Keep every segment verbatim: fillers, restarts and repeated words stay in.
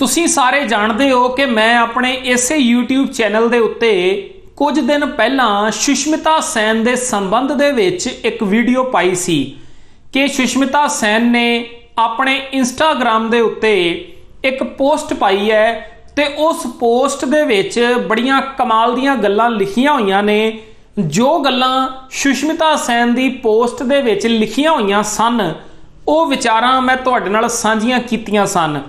ਤੁਸੀਂ ਸਾਰੇ ਜਾਣਦੇ ਹੋ ਕਿ ਮੈਂ ਆਪਣੇ ਇਸੇ YouTube ਚੈਨਲ ਦੇ ਉੱਤੇ ਕੁਝ ਦਿਨ ਪਹਿਲਾਂ ਸੁਸ਼ਮਿਤਾ ਸੈਨ ਦੇ ਸੰਬੰਧ ਦੇ ਵਿੱਚ ਇੱਕ ਵੀਡੀਓ ਪਾਈ ਸੀ ਕਿ ਸੁਸ਼ਮਿਤਾ ਸੈਨ ਨੇ ਆਪਣੇ Instagram ਦੇ ਉੱਤੇ ਇੱਕ ਪੋਸਟ ਪਾਈ ਹੈ ਤੇ ਉਸ ਪੋਸਟ ਦੇ ਵਿੱਚ ਬੜੀਆਂ ਕਮਾਲ ਦੀਆਂ ਗੱਲਾਂ ਲਿਖੀਆਂ ਹੋਈਆਂ ਨੇ। ਜੋ ਗੱਲਾਂ ਸੁਸ਼ਮਿਤਾ ਸੈਨ ਦੀ ਪੋਸਟ ਦੇ ਵਿੱਚ ਲਿਖੀਆਂ ਹੋਈਆਂ ਸਨ ਉਹ ਵਿਚਾਰਾਂ ਮੈਂ ਤੁਹਾਡੇ ਨਾਲ ਸਾਂਝੀਆਂ ਕੀਤੀਆਂ ਸਨ।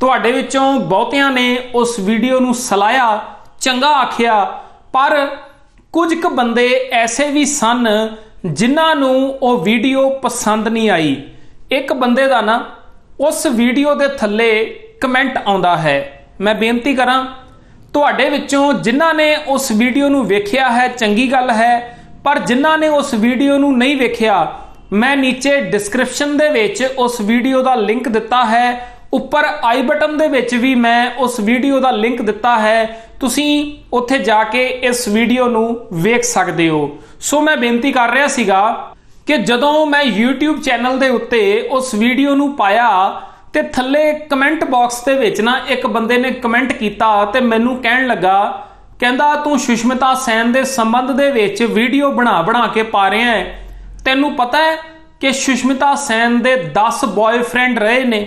ਤੁਹਾਡੇ ਵਿੱਚੋਂ ਬਹੁਤਿਆਂ ਨੇ ਉਸ ਵੀਡੀਓ ਨੂੰ ਸਲਾਇਆ, ਚੰਗਾ ਆਖਿਆ, पर कुछ क बंदे ऐसे भी सन जिन्हां नूं ओह वीडियो पसंद नहीं आई। एक बंदे दा ना उस वीडियो दे थल्ले कमेंट आउंदा है। मैं बेनती करां तुहाडे विच्चों जिन्हां ने उस वीडियो नूं वेखिया है चंगी गल है, पर जिन्हां ने उस वीडियो नूं नहीं वेखिया मैं नीचे डिस्क्रिप्शन दे विच उस वीडियो दा लिंक दित्ता है, ਉੱਪਰ ਆਈ ਬਟਨ ਦੇ ਵਿੱਚ ਵੀ ਮੈਂ ਉਸ ਵੀਡੀਓ ਦਾ ਲਿੰਕ ਦਿੱਤਾ ਹੈ, ਤੁਸੀਂ ਉੱਥੇ ਜਾ ਕੇ ਇਸ ਵੀਡੀਓ ਨੂੰ ਵੇਖ ਸਕਦੇ ਹੋ। ਸੋ ਮੈਂ ਬੇਨਤੀ ਕਰ ਰਿਹਾ ਸੀਗਾ ਕਿ ਜਦੋਂ ਮੈਂ YouTube ਚੈਨਲ ਦੇ ਉੱਤੇ ਉਸ ਵੀਡੀਓ ਨੂੰ ਪਾਇਆ ਤੇ ਥੱਲੇ ਕਮੈਂਟ ਬਾਕਸ ਦੇ ਵਿੱਚ ਨਾ ਇੱਕ ਬੰਦੇ ਨੇ ਕਮੈਂਟ ਕੀਤਾ ਤੇ ਮੈਨੂੰ ਕਹਿਣ ਲੱਗਾ, ਕਹਿੰਦਾ ਤੂੰ ਸੁਸ਼ਮਿਤਾ ਸੈਨ ਦੇ ਸੰਬੰਧ ਦੇ ਵਿੱਚ ਵੀਡੀਓ ਬਣਾ ਬਣਾ ਕੇ ਪਾ ਰਿਹਾ ਹੈ, ਤੈਨੂੰ ਪਤਾ ਹੈ ਕਿ ਸੁਸ਼ਮਿਤਾ ਸੈਨ ਦੇ ਦਸ ਬॉयਫ੍ਰੈਂਡ ਰਹੇ ਨੇ।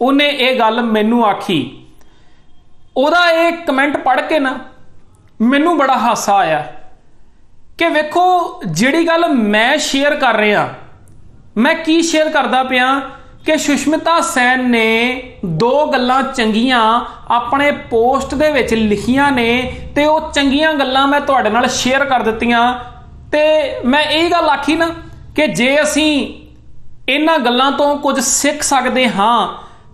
ਉਹਨੇ ਇਹ ਗੱਲ ਮੈਨੂੰ ਆਖੀ। ਉਹਦਾ ਇਹ ਕਮੈਂਟ ਪੜ੍ਹ ਕੇ ਨਾ ਮੈਨੂੰ ਬੜਾ ਹਾਸਾ ਆਇਆ ਕਿ ਵੇਖੋ ਜਿਹੜੀ ਗੱਲ ਮੈਂ ਸ਼ੇਅਰ ਕਰ ਰਿਹਾ, ਮੈਂ ਕੀ ਸ਼ੇਅਰ ਕਰਦਾ ਪਿਆ ਕਿ ਸੁਸ਼ਮਿਤਾ ਸੈਨ ਨੇ ਦੋ ਗੱਲਾਂ ਚੰਗੀਆਂ ਆਪਣੇ ਪੋਸਟ ਦੇ ਵਿੱਚ ਲਿਖੀਆਂ ਨੇ ਤੇ ਉਹ ਚੰਗੀਆਂ ਗੱਲਾਂ ਮੈਂ ਤੁਹਾਡੇ ਨਾਲ ਸ਼ੇਅਰ ਕਰ ਦਿੱਤੀਆਂ ਤੇ ਮੈਂ ਇਹ ਗੱਲ ਆਖੀ ਨਾ ਕਿ ਜੇ ਅਸੀਂ ਇਹਨਾਂ ਗੱਲਾਂ ਤੋਂ ਕੁਝ ਸਿੱਖ ਸਕਦੇ ਹਾਂ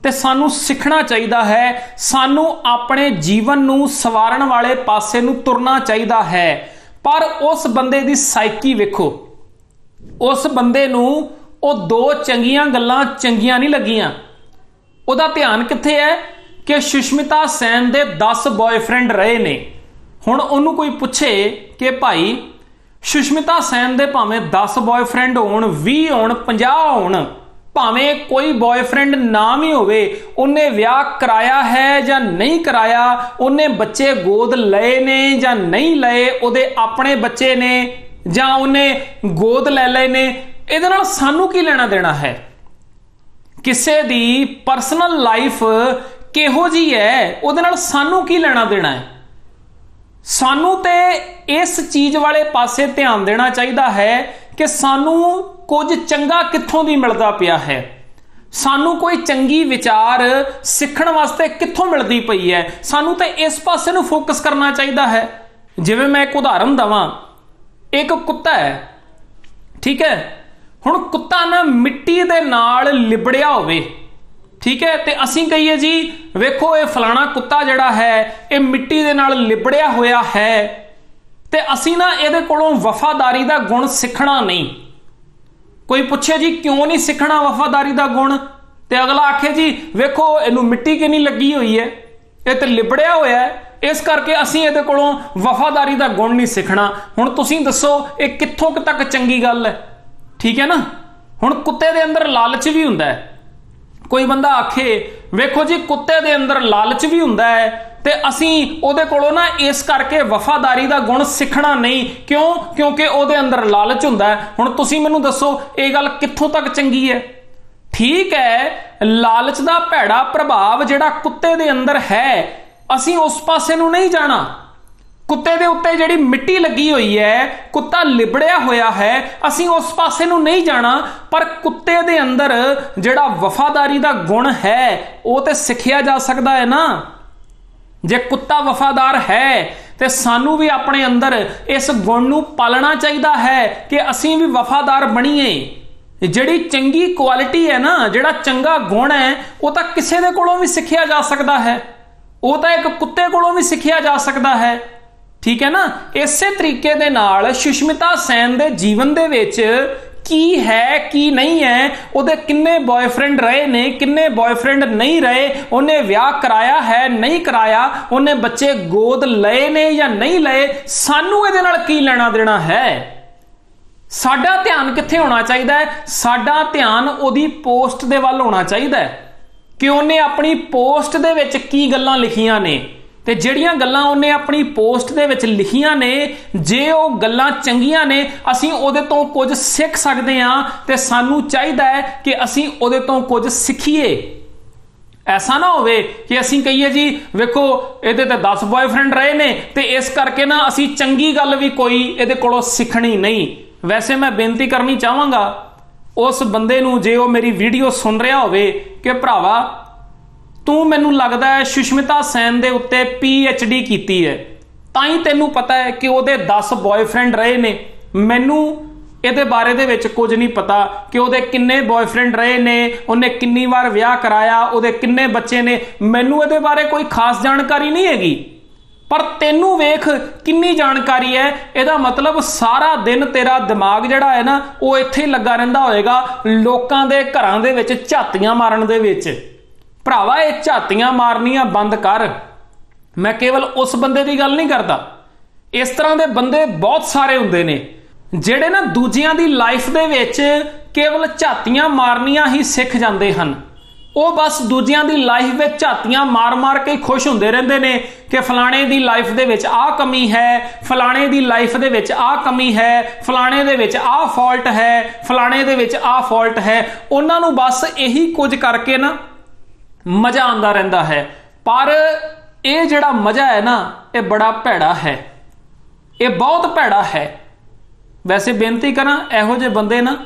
ਤੇ ਸਾਨੂੰ ਸਿੱਖਣਾ ਚਾਹੀਦਾ ਹੈ, ਸਾਨੂੰ ਆਪਣੇ ਜੀਵਨ ਨੂੰ ਸਵਾਰਨ ਵਾਲੇ ਪਾਸੇ ਨੂੰ ਤੁਰਨਾ ਚਾਹੀਦਾ ਹੈ। ਪਰ ਉਸ ਬੰਦੇ ਦੀ ਸਾਈਕੀ ਵੇਖੋ, ਉਸ ਬੰਦੇ ਨੂੰ ਉਹ ਦੋ ਚੰਗੀਆਂ ਗੱਲਾਂ ਚੰਗੀਆਂ ਨਹੀਂ ਲੱਗੀਆਂ। ਉਹਦਾ ਧਿਆਨ ਕਿੱਥੇ ਹੈ ਕਿ ਸੁਸ਼ਮਿਤਾ ਸੈਨ ਦੇ ਦਸ ਬॉयਫ੍ਰੈਂਡ ਰਹੇ ਨੇ। ਹੁਣ ਉਹਨੂੰ ਕੋਈ ਪੁੱਛੇ ਕਿ ਭਾਈ ਸੁਸ਼ਮਿਤਾ ਸੈਨ ਦੇ ਭਾਵੇਂ ਦਸ ਬॉयਫ੍ਰੈਂਡ ਹੋਣ, ਵੀਹ ਹੋਣ, ਪੰਜਾਹ ਹੋਣ, भावें कोई बॉयफ्रेंड ना भी होवे, उन्हें विआह कराया है या नहीं कराया, उन्हें बच्चे गोद लए ने या नहीं लए, उहदे अपने बच्चे ने या उन्हें गोद ले लए ने, इहदे नाल सानू की लेना देना है। किसे दी परसनल लाइफ किहो जी है उहदे नाल सानू की लेना देना है। सानू ते इस चीज़ वाले पासे ध्यान देना चाहिदा है कि सानू कुछ चंगा कित्थों दी मिलदा पिया है, सानू कोई चंगी विचार सीखण वास्ते कित्थों मिलदी पई है, सानू तो इस पासे नूं फोकस करना चाहिदा है। जिवें मैं एक उदाहरण दवां, एक कुत्ता है, ठीक है, हुण कुत्ता ना मिट्टी दे नाल लिबड़िया होवे, ठीक है, तो असीं कहिए जी वेखो ये फलाना कुत्ता जिहड़ा है ये मिट्टी दे नाल लिबड़िया होया है ते असीं ना इहदे कोलों वफादारी दा गुण सीखना नहीं। कोई पूछे जी क्यों नहीं सीखना वफादारी दा गुण, ते अगला आखे जी वेखो इहनूं मिट्टी कि नहीं लगी हुई है, ये तो लिबड़िया होया है, इस करके असीं इहदे कोलों वफादारी दा गुण नहीं सीखना। हुण तुसीं दसो ये कित्थों क तक चंगी गल है, ठीक है ना। हुण कुत्ते दे अंदर लालच भी हुंदा है। कोई बंदा आखे वेखो जी कुत्ते दे अंदर लालच भी हुंदा है ते असीं उहदे कोलों ना इस करके वफादारी दा गुण सीखना नहीं, क्यों, क्योंकि उहदे अंदर लालच हुंदा है। हुण तुसीं मैनूं दसो ये गल कित्थों तक चंगी है। ठीक है, लालच दा भैड़ा प्रभाव जिहड़ा कुत्ते दे अंदर है असीं उस पासे नूं नहीं जाना। कुत्ते दे उत्ते जिहड़ी मिट्टी लगी हुई है, कुत्ता लिबड़िया होया है, असीं उस पासे नूं नहीं जाना। पर कुत्ते दे अंदर जिहड़ा वफादारी दा गुण है उह ते सिखिया जा सकदा है ना। जे कुत्ता वफादार है तो सानू भी अपने अंदर इस गुण नूं पालना चाहिदा है कि असीं भी वफादार बनीए। जिहड़ी चंगी क्वालिटी है ना, जिहड़ा चंगा गुण है, वो तो किसी दे कोलों भी सिखिया जा सकता है, वो तो एक कुत्ते कोलों भी सिखिया जा सकता है, ठीक है ना। इसे तरीके दे नाल सुशमिता सैन दे जीवन दे विच की है की नहीं है, उहदे किन्ने बॉयफ्रेंड रहे ने, किन्ने बॉयफ्रेंड नहीं रहे, उन्हें विआह कराया है नहीं कराया, उन्हें बच्चे गोद लए ने या नहीं लए, सानू इहदे नाल की लेना देना है। साडा ध्यान कित्थे होना चाहिदा है? साडा ध्यान उहदी पोस्ट दे वल होना चाहिदा है कि उन्हें अपनी पोस्ट दे विच की गल्लां लिखियां ने ते जिहड़ियां गल्लां उन्हें अपनी पोस्ट दे विच लिखियां ने जे ओह गल्लां चंगियां ने असीं उहदे तों कुछ सीख सकदे हां ते सानू चाहीदा है कि असीं उहदे तों कुछ सीखीए। ऐसा ना होवे कि असीं कहिए जी वेखो इहदे ते दस बॉयफ्रेंड रहे ने ते इस करके ना असीं चंगी गल भी कोई इहदे कोलों सीखणी नहीं। वैसे मैं बेनती करनी चाहांगा उस बंदे नूं जे ओह मेरी वीडियो सुन रहा होवे कि भरावा तू मैनू लगता है सुष्मिता सेन दे उत्ते पी एच डी की है ताई तेनू पता है कि उहदे दस बॉयफ्रेंड रहे ने, मैनू इहदे बारे दे विच कुछ नहीं पता कि उहदे किन्ने बॉयफ्रेंड रहे ने, उन्हें किन्नी बार विआह कराया, उहदे किन्ने बच्चे ने, मैनू इहदे बारे कोई खास जानकारी नहीं हैगी। पर तेनू वेख किन्नी जानकारी है, इहदा मतलब सारा दिन तेरा दिमाग जिहड़ा है ना वो इत्थे लगा रहिंदा होएगा लोकां दे घरां दे विच झातीआं मारन दे विच। भरावा ये झातियां मारनियां बंद कर। मैं केवल उस बंदे की गल नहीं करता, इस तरह के बंदे बहुत सारे होंदे ने जेडे ना दूजियां दी लाइफ दे विच केवल झातियां मारनियां ही सीख जांदे हन। वो बस दूजियां दी लाइफ में झातियां मार मार के खुश होंदे रहंदे ने कि फलाणे दी लाइफ दे विच आ कमी है, फलाणे दी लाइफ दे विच आ कमी है, फलाणे दे विच आ फॉल्ट है, फलाणे दे विच आ फॉल्ट है। उन्हां नूं बस यही कुछ करके ना मज़ा आंदा रहिंदा है। पर यह जिहड़ा मज़ा है ना यह बड़ा भैड़ा है, यह बहुत भैड़ा है। वैसे बेनती करा इहो जिहे बंदे ना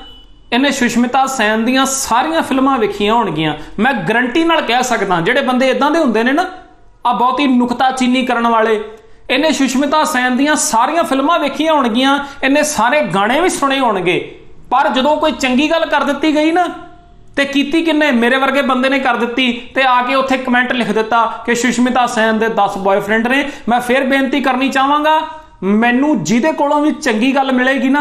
इन्हें सुष्मिता सेन दीआं सारियां फिल्मां वेखियां होणगीआं। मैं गारंटी नाल कह सकदा जिहड़े बंदे इदां दे हुंदे ने ना आ बहुती नुकताचीनी करन वाले, इन्हें सुष्मिता सेन दीआं सारियां फिल्मां वेखियां होणगीआं, इन्हें सारे गाणे भी सुणे होणगे। पर जदों कोई चंगी गल कर दित्ती गई ना ते कीती किन्ने मेरे वर्गे बंदे ने कर दित्ती ते आके उत्थे कमेंट लिख दिता कि सुष्मिता सेन दे दस बॉयफ्रेंड ने। मैं फिर बेनती करनी चाहांगा मैनू जिहदे कोलों भी चंगी गल मिलेगी ना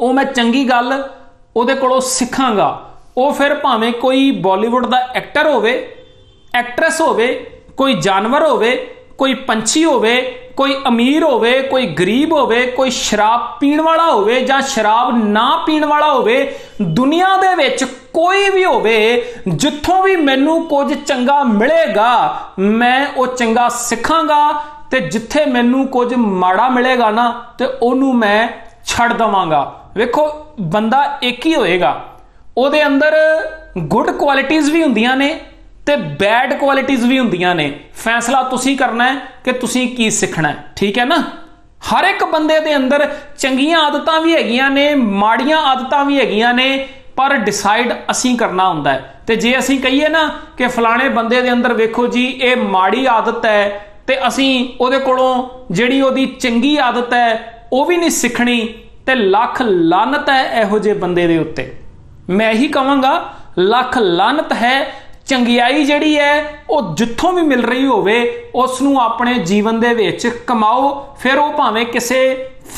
वो मैं चंगी गल उहदे कोलों सिखांगा। वो फिर भावें कोई बॉलीवुड का एक्टर होवे, एक्ट्रेस होवे, कोई जानवर होवे, कोई पंछी होवे, कोई अमीर होवे, कोई गरीब होवे, कोई शराब पीण वाला होवे जां शराब ना पीण वाला होवे, दुनिया दे विच कोई भी होवे जिथों भी मैनू कुछ चंगा मिलेगा मैं वो चंगा सिखांगा ते जिथे मैनू कुछ माड़ा मिलेगा ना ते ओनू मैं छड़ दवांगा। वेखो बंदा एक ही होएगा, ओहदे अंदर गुड क्वालिटीज़ भी हुंदियां ने ते बैड क्वालिटीज़ भी हुंदियां ने। फैसला तुसी करना है कि तुसी की सीखना है, ठीक है ना। हर एक बंदे दे अंदर चंगियां आदतां भी हैगियां ने, माड़ियां आदतां भी हैगियां ने, पर डिसाइड असी करना हुंदा है। ते जे असी कहिए ना कि फलाणे बंदे दे अंदर वेखो जी ये माड़ी आदत है ते असी ओहदे कोलों जिहड़ी ओहदी चंगी आदत है वह भी नहीं सीखनी ते लख लानत है इहो जे बंदे दे उत्ते। मैं यही कहांगा लख लानत है। चंगियाई जिहड़ी है वह जिथों भी मिल रही होवे उसनू अपने जीवन दे विच कमाओ। फिर वह भावें किसी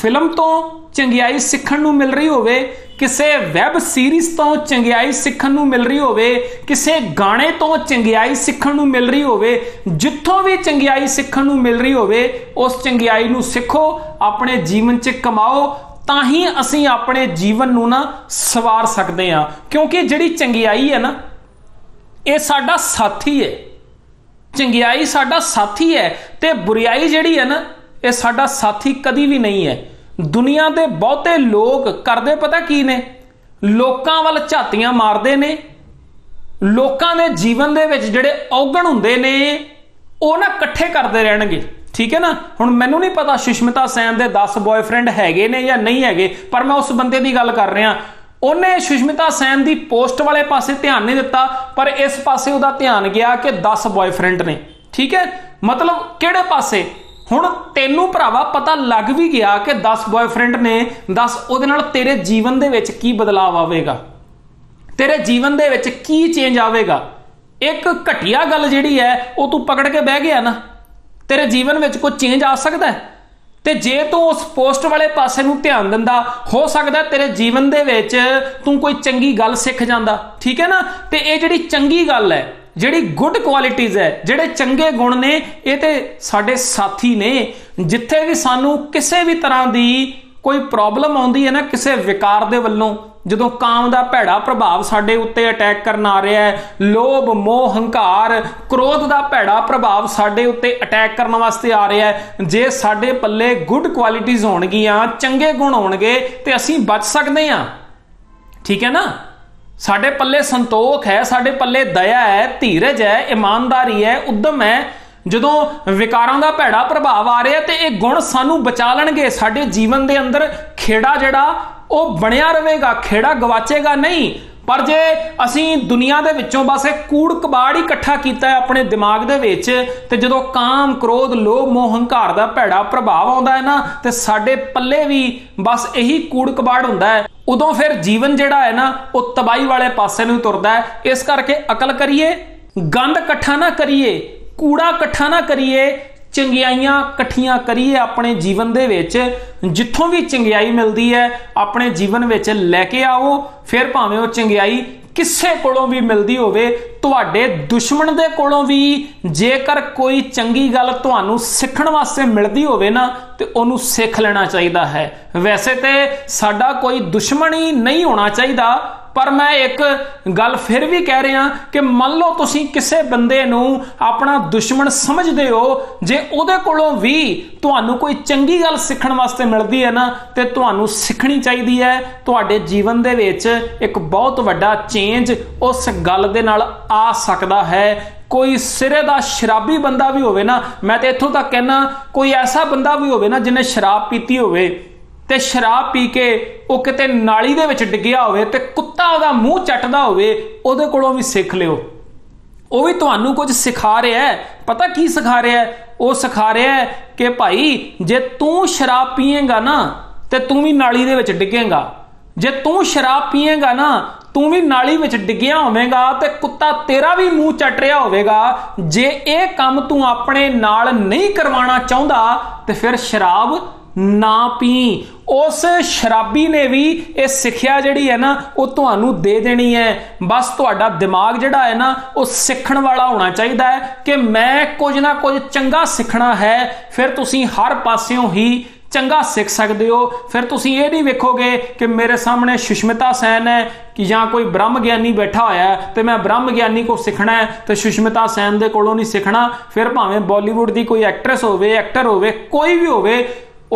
फिल्म तो चंगियाई सीखण नू मिल रही होवे, किसी वैब सीरीज़ तो चंगियाई सीखण नू मिल रही होवे, किसी गाणे तो चंगियाई सीखण नू मिल रही होवे, जिथों भी चंगियाई सीखण नू मिल रही होवे उस चंगियाई नू सीखो, अपने जीवन च कमाओ। तां ही असीं अपने जीवन नू ना सवार सकदे हां, क्योंकि जिहड़ी चंगियाई है ना यह साडा साथी है, चंगियाई साडा साथी है ते बुराई जिहड़ी है ना यह साडा साथी कदी भी नहीं है। दुनिया दे बहुते लोग करदे पता की ने, लोकां वल झातियां मारदे ने, लोकां दे जीवन दे विच जिहड़े औगण हुंदे ने ओह ना इकट्ठे करदे रहणगे, ठीक है ना। हुण मैनू नहीं पता सुष्मिता सेन दे दस बॉयफ्रेंड हैगे ने जां नहीं हैगे, पर मैं उस बंदे दी गल कर रिहा। उन्हें सुष्मिता सेन की पोस्ट वाले पासे ध्यान नहीं दिता पर इस पासे उसका ध्यान गया कि दस बॉयफ्रेंड ने, ठीक है। मतलब किहड़े पासे हुण तेनू भरावा पता लग भी गया कि दस बॉयफ्रेंड ने, दस उहदे नाल तेरे जीवन दे विच की बदलाव आवेगा, तेरे जीवन दे विच की चेंज आवेगा। एक घटिया गल जिहड़ी है वह तू पकड़ के बह गया ना तेरे जीवन में कोई चेंज आ सकता है। ते जे तू उस पोस्ट वाले पासे नूं ध्यान दिंदा हो सकदा तेरे जीवन दे विच तू कोई चंगी गल सीख जांदा, ठीक है ना। ते ये जिहड़ी चंगी गल है, जिहड़ी गुड क्वालिटीज़ है, जिहड़े चंगे गुण ने ये ते साडे साथी ने। जिथे भी सानू किसी भी तरह की कोई प्रॉब्लम आउंदी है ना किसी विकार दे वल्लों ਜਦੋਂ ਕਾਮ ਦਾ ਭੈੜਾ ਪ੍ਰਭਾਵ ਸਾਡੇ ਉੱਤੇ ਅਟੈਕ ਕਰਨ ਆ ਰਿਹਾ ਹੈ, ਲੋਭ ਮੋਹ ਹੰਕਾਰ ਕ੍ਰੋਧ ਦਾ ਭੈੜਾ ਪ੍ਰਭਾਵ ਸਾਡੇ ਉੱਤੇ ਅਟੈਕ ਕਰਨ ਵਾਸਤੇ ਆ ਰਿਹਾ ਹੈ। ਜੇ ਸਾਡੇ ਪੱਲੇ ਗੁੱਡ ਕੁਆਲਿਟੀਜ਼ ਹੋਣਗੀਆਂ, ਚੰਗੇ ਗੁਣ ਹੋਣਗੇ ਤੇ ਅਸੀਂ ਬਚ ਸਕਦੇ ਹਾਂ। ठीक है ना। साढ़े पल्ले संतोख है, साढ़े पल्ले दया है, धीरज है, ईमानदारी है, उद्यम है। जो विकारों का भैड़ा प्रभाव आ रहा है तो यह गुण सानू बचा लेंगे। साढ़े जीवन के अंदर खेड़ा जड़ा वह बनिया रहेगा, खेड़ा गवाचेगा नहीं। पर जे असी दुनिया के विचों बस कूड़ कबाड़ ही इकट्ठा किया अपने दिमाग के विच, ते जदों काम क्रोध लोभ मोह हंकार का भैड़ा प्रभाव आउंदा है ना, तो साडे पल्ले भी बस यही कूड़ कबाड़ हुंदा है। उदों फिर जीवन जिहड़ा है ना वह तबाही वाले पासे नूं तुरदा है। इस करके अकल करिए, गंद इकट्ठा ना करिए, कूड़ा इकट्ठा ना करिए, चंगियाइयां इकट्ठियां करिए। अपने जीवन दे विच जिथों भी चंगियाई मिलती है अपने जीवन विच लैके आओ। फिर भावें वो चंगियाई किसे कोलों भी मिलती होवे, तुहाडे दुश्मन दे कोलों भी जेकर कोई चंगी गल तुहानू सीखण वास्ते मिलती होवे ना तो उहनू सीख लेना चाहिदा है। वैसे तो साडा कोई दुश्मन ही नहीं होना चाहिदा, पर मैं एक गल फिर भी कह रहा कि मान लो तुसीं किसी बंदे नूं अपना दुश्मन समझते हो, जे उहदे कोलों भी तुहानू कोई चंगी गल सीखण वास्ते मिलती है ना तो तुहानू सीखनी चाहिदी है। तुहाडे जीवन दे विच एक बहुत वड्डा चेंज उस गल दे नाल आ सकदा है। कोई सिरे का शराबी बंदा भी होवे ना, मैं तो इत्थों तक कहना कोई ऐसा बंदा भी होवे ना जिन्हें शराब पीती होवे ते शराब पी के वो किते नाली दे विच डिग्गिया होवे ते कुत्ता उहदा मूँह चटदा होवे, उहदे कोलों भी सीख लिओ। वो भी तुहानू कुछ सिखा रहा है। पता की सिखा रहा है? वो सिखा रहा है कि भाई जे तू शराब पीएगा ना तो तू भी नाली दे विच डिगेगा, जे तू शराब पीएगा ना तू भी नाली विच डिग्गिया होवेगा ते कुत्ता तेरा भी मूँह चट रहा होवेगा। जे ये काम तू अपने नाल नहीं करवाना चाहुंदा तो फिर शराब ना पी। उस शराबी ने भी यह सिक्ख्या जिहड़ी है ना वो तुहानू दे देनी है। बस तुहाडा दिमाग जिहड़ा है ना वो सीखण वाला होना चाहिदा है कि मैं कुछ ना कुछ चंगा सीखना है। फिर तुसीं हर पासियों ही चंगा सीख सकते हो। फिर तुसीं ये नहीं वेखोगे कि मेरे सामने सुष्मिता सैन है कि या कोई ब्रह्म ज्ञानी बैठा होया है तो मैं ब्रह्म ज्ञानी को सीखना है तो सुष्मिता सैन दे कोलों नहीं सीखना। फिर भावें बॉलीवुड की कोई एक्ट्रैस होवे, एक्टर होवे, कोई भी होवे,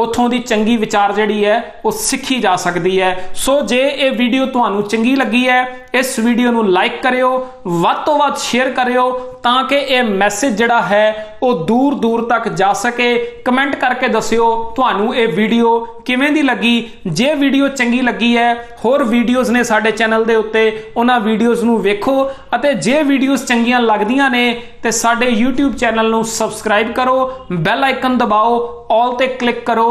उतों की चंगी विचार जिहड़ी है वो सीखी जा सकती है। सो जे ये वीडियो तुहानू चंगी लगी है, इस वीडियो नू लाइक करियो, वध तो वध शेयर करियो, ताकि ये मैसेज जिहड़ा है वो दूर दूर तक जा सके। कमेंट करके दसियो तुहानू ये वीडियो किवें दी लगी। जे वीडियो चंगी लगी है, होर वीडियोज़ ने साडे चैनल दे उत्ते, उन्हां वीडियोज़ नू वेखो। अते जे वीडियोज़ चंगियां लगदियां ने ते साडे यूट्यूब चैनल नू सबसक्राइब करो, बैल आइकन दबाओ, ऑल ते क्लिक करो।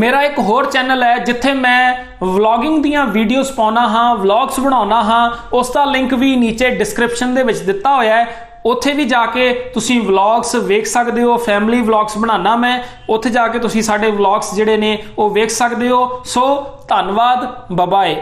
मेरा एक होर चैनल है जिथे मैं व्लॉगिंग दियां वीडियोज़ पाउना हाँ, व्लॉग्स बनाउना हाँ, उसका लिंक भी नीचे डिस्क्रिप्शन दे विच दित्ता होया है। उत्थे भी जाके तुसी व्लॉग्स वेख सकते हो। फैमिली व्लॉग्स बनाना मैं, उत्थे जाके तुसी साडे व्लॉग्स जिहड़े ने वो वेख सकते हो। सो धन्नवाद, बाय बाय।